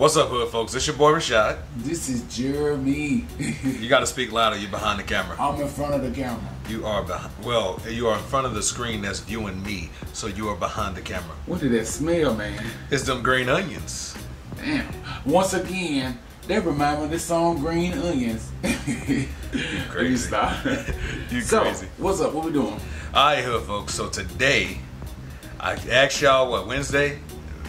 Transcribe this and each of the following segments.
What's up, hood folks? It's your boy Rashad. This is Jeremy. You gotta speak louder. You're behind the camera. I'm in front of the camera. You are behind. Well, you are in front of the screen that's viewing me, so you are behind the camera. What did that smell, man? It's them green onions. Damn. Once again, that reminds me of this song, Green Onions. You crazy. You stop. You so, crazy. What's up? What we doing? All right, hood folks. So today, I asked y'all what Wednesday.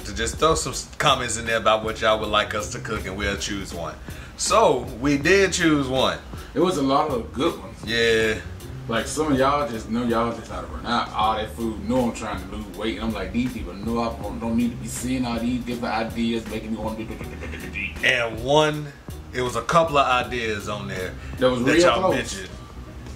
To just throw some comments in there about what y'all would like us to cook, and we'll choose one. So we did choose one. It was a lot of good ones. Yeah. Like some of y'all just know y'all just how to run out all that food. Know I'm trying to lose weight, and I'm like, these people know I don't need to be seeing all these different ideas making me want to do. And one, it was a couple of ideas on there that y'all mentioned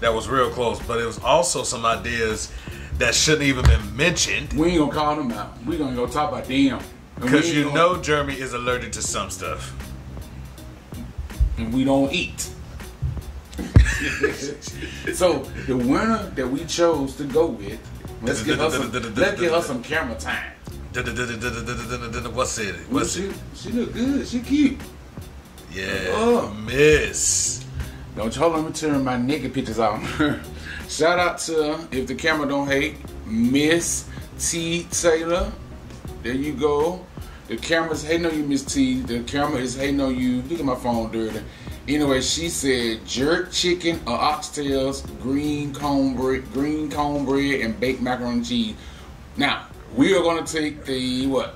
that was real close, but it was also some ideas that shouldn't even been mentioned. We ain't gonna call them out. We gonna go talk about them. Because you know Jeremy is allergic to some stuff. And we don't eat. So the winner that we chose to go with, let's give her some camera time. What's it? What's it? She look good. She cute. Yeah. Oh, miss. Don't y'all let me turn my naked pictures on her. Shout out to, if the camera don't hate, Miss T. Taylor. There you go. The camera's hating on you, Miss T. The camera is hating on you. Look at my phone dirty. Anyway, she said jerk chicken or oxtails, green cornbread, and baked macaroni and cheese. Now, we are going to take the what?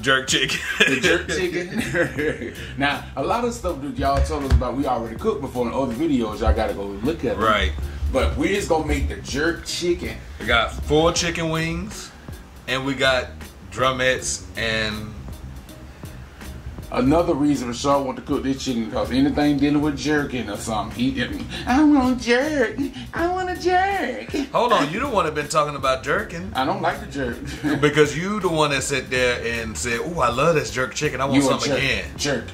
Jerk chicken. The jerk chicken. Now, a lot of stuff that y'all told us about we already cooked before in other videos. Y'all got to go look at it. Right. But we're just gonna make the jerk chicken. We got 4 chicken wings, and we got drumettes, and another reason Rashad want to cook this chicken because anything dealing with jerking or something, he I want jerk. I want a jerk. Hold on, you the one that been talking about jerking. I don't like the jerk. Because you the one that sat there and said, "Oh, I love this jerk chicken. I want some again." Jerk.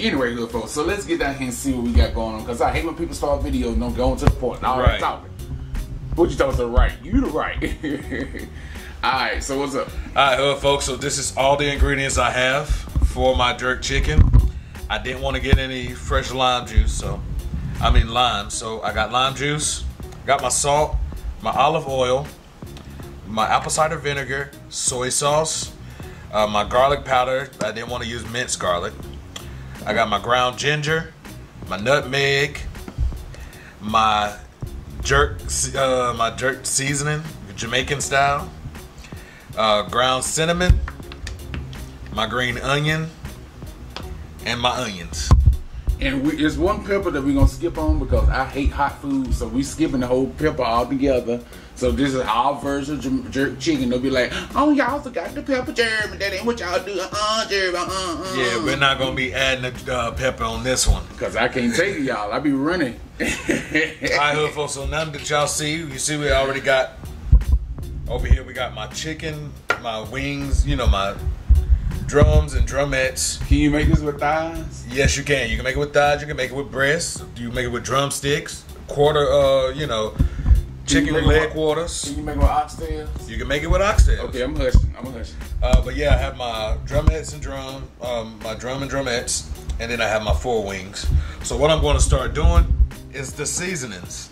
Anyway, good folks. So let's get down here and see what we got going on. Because I hate when people start videos and don't go into the point. All right, topic. What you talking about? Right. You the right. All right. So what's up? All right, folks. So this is all the ingredients I have for my jerk chicken. I didn't want to get any fresh lime juice, so I got lime juice, got my salt, my olive oil, my apple cider vinegar, soy sauce, my garlic powder. I didn't want to use minced garlic. I got my ground ginger, my nutmeg, my jerk seasoning, Jamaican style, ground cinnamon, my green onion, and my onions. And it's one pepper that we're gonna skip on because I hate hot food, so we skipping the whole pepper all together. So this is our version of jerk chicken. They'll be like, "Oh, y'all forgot the pepper, Jeremy. That ain't what y'all do, Jeremy." Yeah, we're not gonna be adding the pepper on this one because I can't take y'all. I be running. All right, hood folks. So now that y'all see, we already got over here. We got my chicken, my wings. You know my drums and drumettes. Can you make this with thighs? Yes, you can. You can make it with thighs. You can make it with breasts. You can make it with drumsticks. Quarter, chicken leg quarters. Can you make it with oxtails? You can make it with oxtails. Okay, I'm hushing. But yeah, I have my drumettes and drumettes, and then I have my 4 wings. So what I'm going to start doing is the seasonings.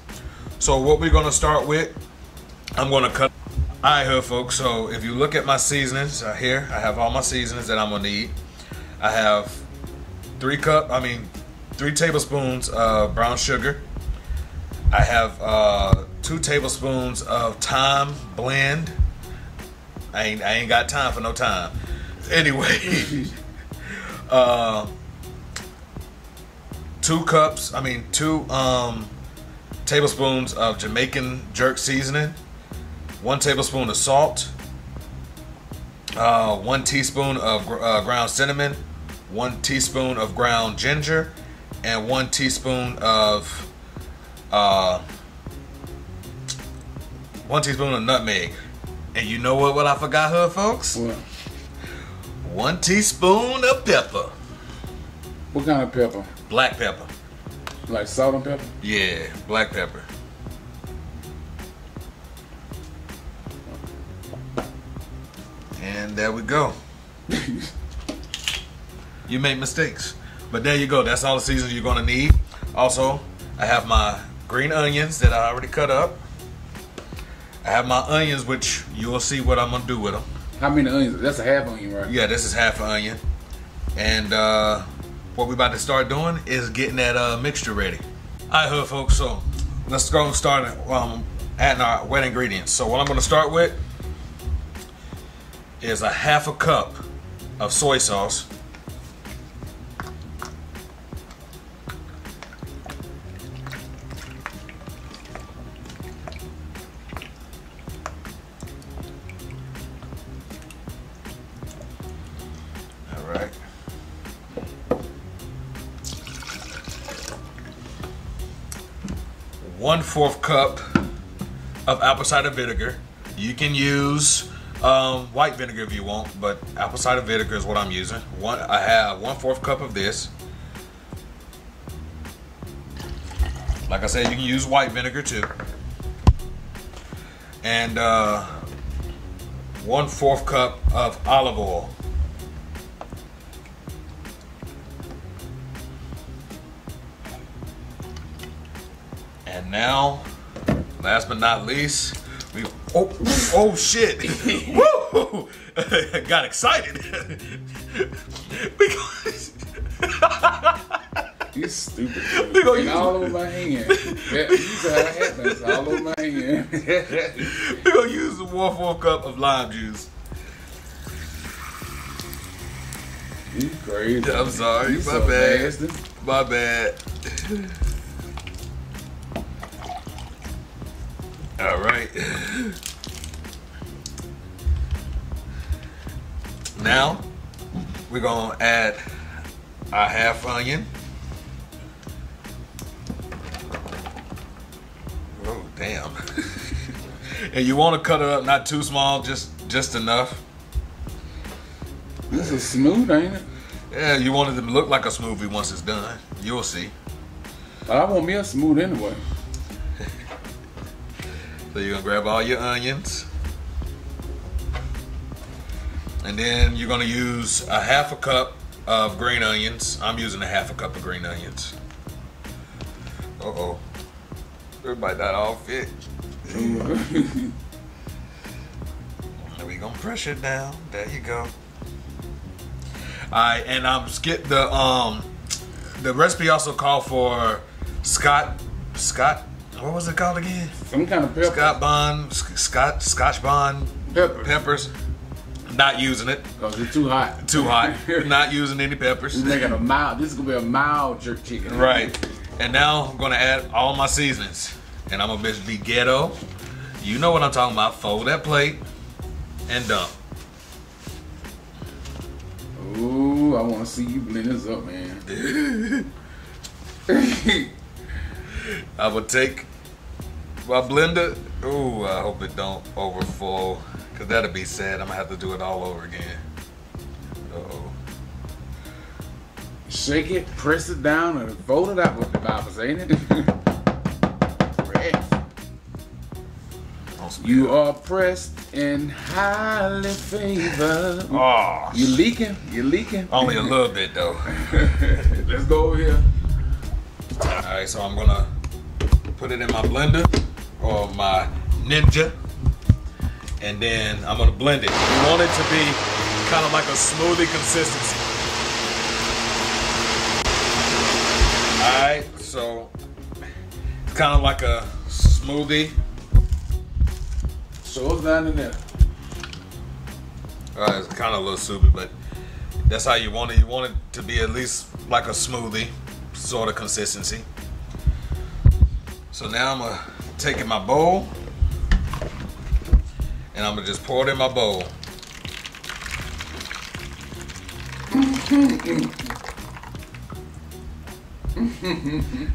So what we're going to start with, I'm going to cut. Alright, hood folks, so if you look at my seasonings here, I have all my seasonings that I'm gonna need. I have 3 tablespoons of brown sugar. I have 2 tablespoons of thyme blend. I ain't got time for no thyme. Anyway, 2 tablespoons of Jamaican jerk seasoning. 1 tablespoon of salt, 1 teaspoon of ground cinnamon, 1 teaspoon of ground ginger, and 1 teaspoon of nutmeg. And you know what I forgot, hood folks? What? 1 teaspoon of pepper. What kind of pepper? Black pepper. Like salt and pepper? Yeah, black pepper. And there we go. you make mistakes. But there you go, that's all the seasoning you're gonna need. Also, I have my green onions that I already cut up. I have my onions, which you'll see what I'm gonna do with them. How many onions? That's a half onion, right? Yeah, this is half an onion. And what we're about to start doing is getting that mixture ready. All right, hood folks, so let's go and start adding our wet ingredients. So what I'm gonna start with is a half a cup of soy sauce. All right. One-fourth cup of apple cider vinegar. You can use white vinegar if you want, but apple cider vinegar is what I'm using. I have 1/4 cup of this. Like I said, you can use white vinegar too. And 1/4 cup of olive oil. And now, last but not least, oh shit! Woo! I got excited. Because you stupid. Dude. All over my hand. Yeah, you all over my hand. We're gonna use 1/4 cup of lime juice. You crazy? I'm sorry. My bad. My bad. All right. Now we're gonna add our half onion. Oh damn! And you want to cut it up, not too small, just enough. This is smooth, ain't it? Yeah, you want it to look like a smoothie once it's done. You'll see. I want me a smooth anyway. So you're gonna grab all your onions. And then you're gonna use a half a cup of green onions. I'm using a half a cup of green onions. Uh-oh. Everybody not all fit. And we gonna press it down. There you go. Alright, and I'm skip the recipe also called for Scott. What was it called again? Some kind of pepper. Scotch bond peppers. Not using it. Oh, it's too hot. Too hot. Not using any peppers. This is gonna be a mild jerk chicken. Right. And now I'm gonna add all my seasonings. And I'm gonna be ghetto. You know what I'm talking about. Fold that plate and dump. Ooh, I wanna see you blend this up, man. I will take my blender. Ooh, I hope it don't overflow, cause that'll be sad. I'm gonna have to do it all over again. Uh-oh. Shake it, press it down, and fold it up with the boppers, ain't it? Press. You are pressed and highly favored. Oh, you leaking? You leaking? Only a little bit though. Let's go over here. Alright, so I'm gonna put it in my blender or my Ninja, and then I'm gonna blend it. You want it to be kind of like a smoothie consistency. Alright, so it's kind of like a smoothie. So it's down in there. Alright, it's kind of a little soupy, but that's how you want it. You want it to be at least like a smoothie sort of consistency. So now I'm gonna take in my bowl and I'm gonna just pour it in my bowl.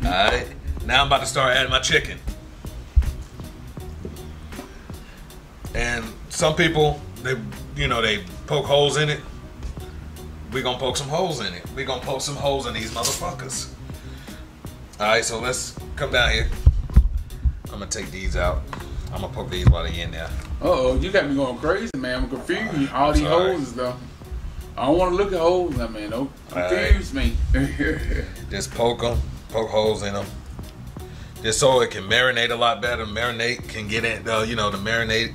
Alright, now I'm about to start adding my chicken. And some people, they poke holes in it. We're gonna poke some holes in it. We're gonna poke some holes in these motherfuckers. Alright, so let's come down here. I'm gonna take these out. I'm gonna poke these while they're in there. Uh oh, you got me going crazy, man. I'm confused. All these holes, though. I don't want to look at holes in that, man. Don't confuse me. Just poke them, poke holes in them. Just so it can marinate a lot better. Marinate can get in, you know, the marinate.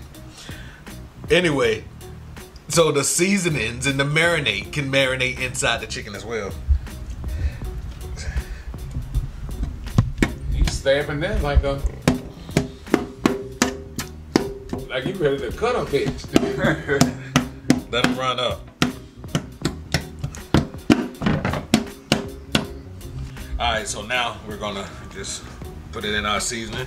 Anyway, so the seasonings and the marinade can marinate inside the chicken as well. You stabbing that like a, like you ready to cut a bitch. Let them run up. All right, so now we're gonna just put it in our seasoning.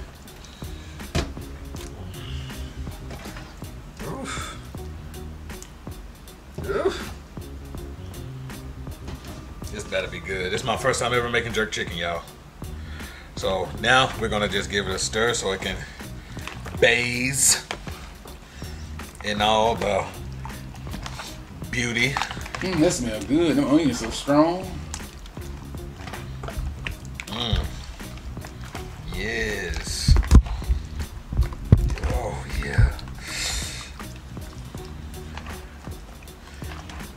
Oof. Oof. This better be good. This is my first time ever making jerk chicken, y'all. So now we're gonna just give it a stir so it can bathe in all the beauty. That smells good. Them onions are so strong. Yes. Oh yeah.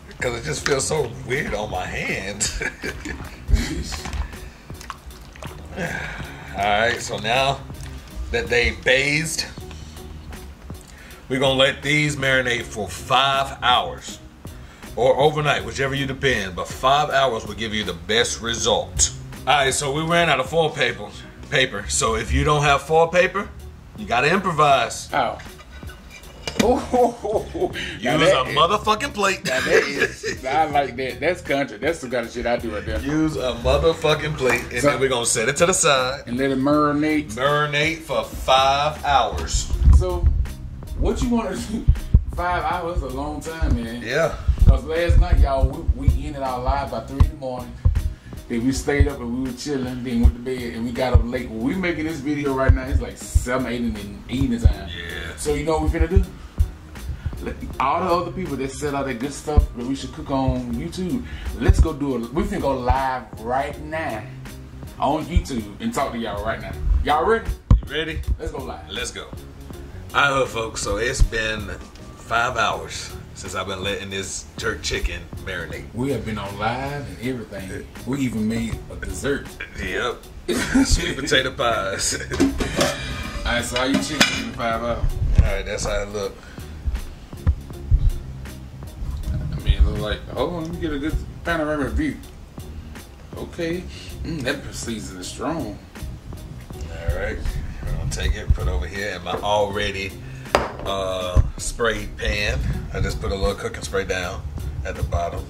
Because it just feels so weird on my hands. Alright, so now that they bathed, we're going to let these marinate for 5 hours. Or overnight, whichever you depend. But 5 hours will give you the best result. Alright, so we ran out of foil paper. So if you don't have foil paper, you gotta improvise. Oh. Use a motherfucking plate. Now that is, I like that. That's country. That's the kind of shit I do right there. Use a motherfucking plate, and so, then we're gonna set it to the side and let it marinate. Marinate for 5 hours. So, what you want to do? 5 hours is a long time, man. Yeah. Cause last night, y'all, we ended our live by 3 in the morning. Then we stayed up and we were chilling, then went to bed and we got up late. When we making this video right now, it's like 7, 8 in the evening time. Yeah. So you know what we finna do? All the other people that sell all that good stuff that we should cook on YouTube, let's go do it. We finna go live right now on YouTube and talk to y'all right now. Y'all ready? You ready? Let's go live. Let's go. All right, folks, so it's been 5 hours. Since I've been letting this jerk chicken marinate. We have been on live and everything. We even made a dessert. Yep. Sweet potato pies. Alright, so all you chicken in 5 hours. Alright, that's how it look. I mean, it look like, hold on, let me get a good panoramic view. Okay. That season is strong. Alright, we're gonna take it, put it over here in my already sprayed pan. I just put a little cooking spray down at the bottom.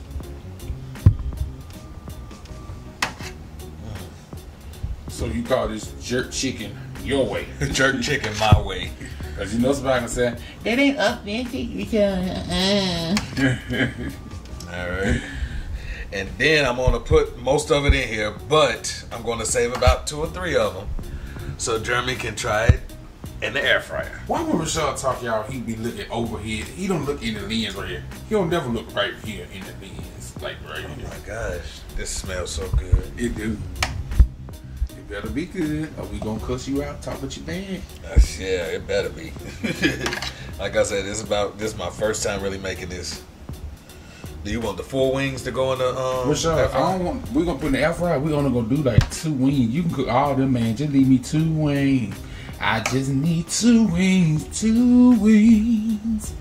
So you call this jerk chicken your way? Jerk chicken my way. Cause you know somebody can say that ain't authentic because. All right. And then I'm gonna put most of it in here, but I'm gonna save about 2 or 3 of them, so Jeremy can try it. In the air fryer. Why would Rashad talk y'all? He be looking over here. He don't look in the lens right here. He don't never look right here in the lens, like right here. Oh my gosh, this smells so good. It do. It better be good, or we gonna cuss you out, talk about your band. Yeah, it better be. Like I said, this is my first time really making this. Do you want the 4 wings to go in the Rashad, I don't want. We gonna put in the air fryer. We gonna go do like 2 wings. You can cook all them, man. Just leave me 2 wings. I just need 2 wings, 2 wings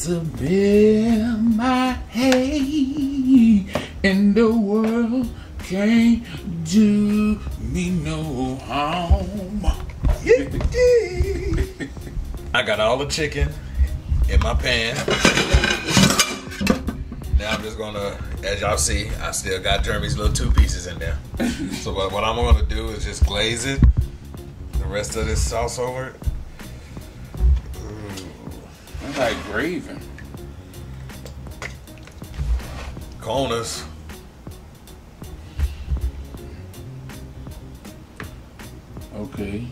to bear my hate, and the world can't do me no harm. I got all the chicken in my pan. Now I'm just gonna, as y'all see, I still got Jeremy's little 2 pieces in there. So what I'm gonna do is just glaze it. The rest of this sauce over it. That's like gravy. Corners. Okay.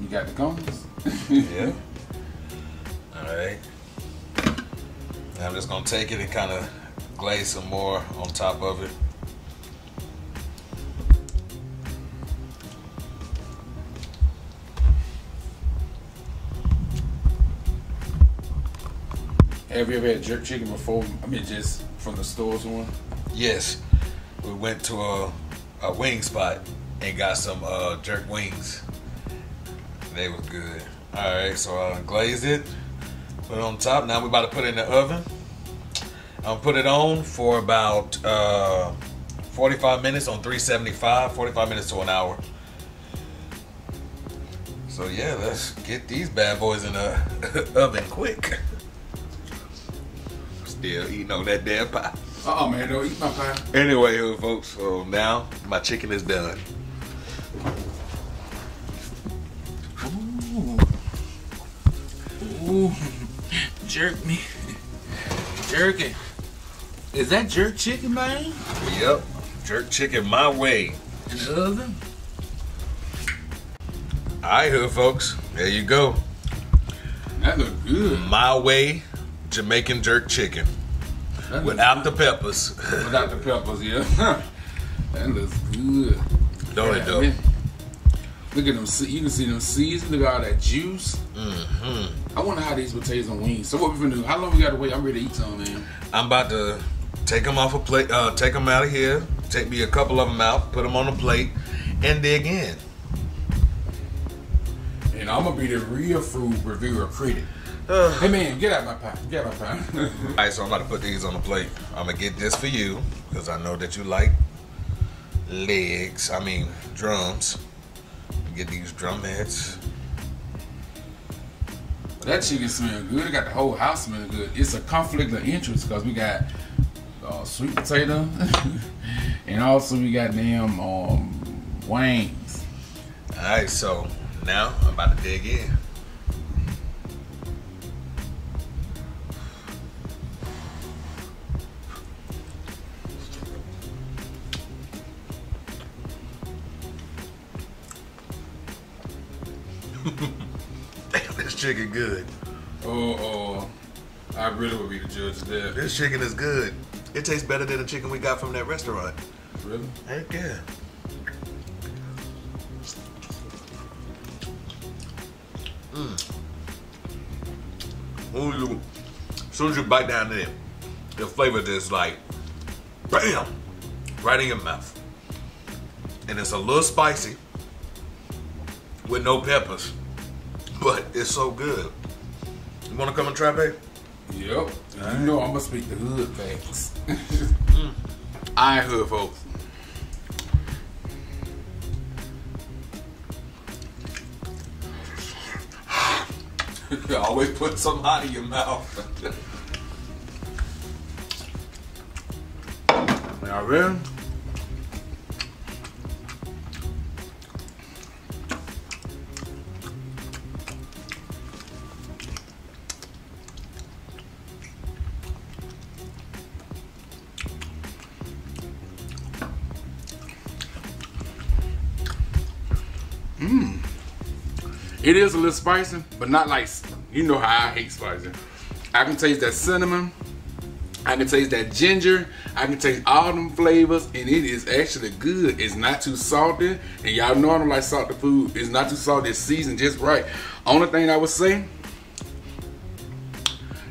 You got the corners? Yeah. Alright. I'm just gonna take it and kind of glaze some more on top of it. Have you ever had jerk chicken before? I mean, just from the store or somewhere? Yes. We went to a wing spot and got some jerk wings. They were good. Alright, so I glazed it, put it on top. Now we're about to put it in the oven. I'll put it on for about 45 minutes on 375, 45 minutes to an hour. So yeah, let's get these bad boys in the oven quick. Still eating on that damn pie. Uh-oh, man, don't eat my pie. Anyway, folks, so now my chicken is done. Ooh. Ooh. Jerk me. Jerking. Is that jerk chicken, man? Yep. Jerk chicken my way. In the oven? All right, hood folks. There you go. That looks good. My way Jamaican jerk chicken. Without the peppers. Without the peppers, yeah. That looks good. Don't it, though? Look at them. You can see them seasoned. Look at all that juice. I wonder how these potatoes and wings. So what we gonna do? How long we gotta wait? I'm ready to eat some, man. I'm about to take them off a plate. Take them out of here. Take me a couple of them out. Put them on a plate, and dig in. And I'm gonna be the real food reviewer critic. Hey man, get out my pie. Get out my pie. Alright, so I'm about to put these on the plate. I'm gonna get this for you because I know that you like legs. I mean drums. Get these drum heads. That chicken smells good. It got the whole house smelling good. It's a conflict of interest because we got sweet potato and also we got damn wings. Alright, so now I'm about to dig in. Damn, this chicken good. I really would be the judge there. This chicken is good. It tastes better than the chicken we got from that restaurant. Really? Heck yeah. As soon as you bite down in, the flavor just like, bam, right in your mouth. And it's a little spicy with no peppers, but it's so good. You wanna come and try, babe? Yep, all right. You know I'm gonna speak the hood facts. All right, hood folks. You always put some out of your mouth. Now, ready? It is a little spicy, but not like, you know how I hate spicy. I can taste that cinnamon, I can taste that ginger, I can taste all them flavors, and it is actually good. It's not too salty, and y'all know I don't like salty food. It's not too salty, it's seasoned just right. Only thing I would say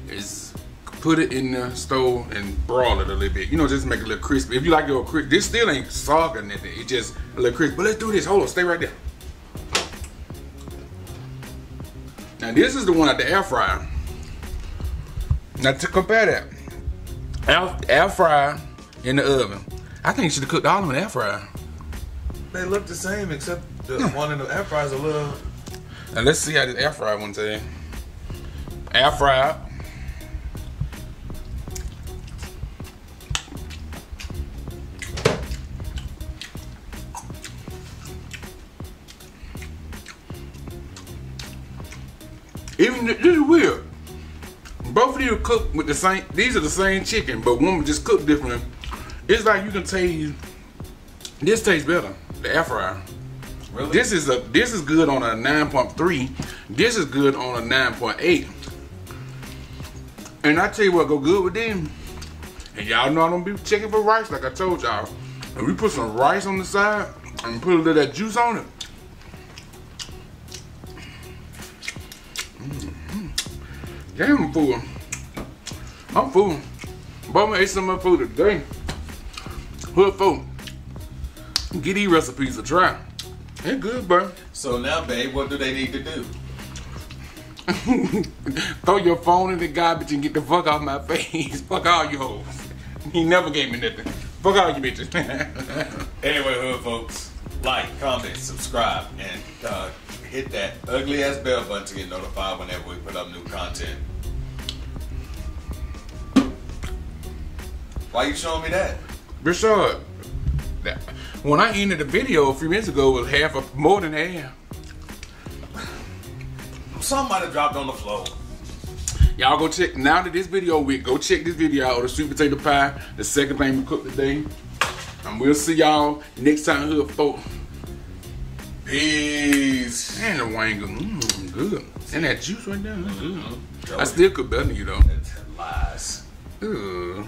is put it in the stove and broil it a little bit. You know, just make it a little crispy. If you like your crispy, this still ain't soggy or nothing, it's just a little crispy. But let's do this, hold on, stay right there. Now this is the one at the air fryer. Now to compare that, air fryer in the oven. I think you should have cooked all of them in the air fryer. They look the same except the one in the air fryer is a little. Now let's see how this air fryer one tastes. Air fryer. Even this is weird. Both of you cook with the same. These are the same chicken, but one just cooked different. It's like you can taste. This tastes better. The air fryer. Really? This is a. This is good on a 9.3. This is good on a 9.8. And I tell you what, go good with them. And y'all know I don't be checking for rice, like I told y'all. And we put some rice on the side and put a little of that juice on it. Damn fool. I'm full. But I'm gonna eat some of my food today. Hood food. Get these recipes a try. They're good, bro. So now, babe, what do they need to do? Throw your phone in the garbage and get the fuck off my face. Fuck all you hoes. He never gave me nothing. Fuck all you bitches. Anyway, hood folks, like, comment, subscribe, and hit that ugly ass bell button to get notified whenever we put up new content. Why you showing me that? Rashad, when I ended the video a few minutes ago, it was half of more than half. Somebody dropped on the floor. Y'all go check, now that this video week, go check this video out of the sweet potato pie, the second thing we cooked today. And we'll see y'all next time, hood folks. Peace. And the wang, good. And that juice right there, that's good. I still cook better than you though. Lies. Ugh.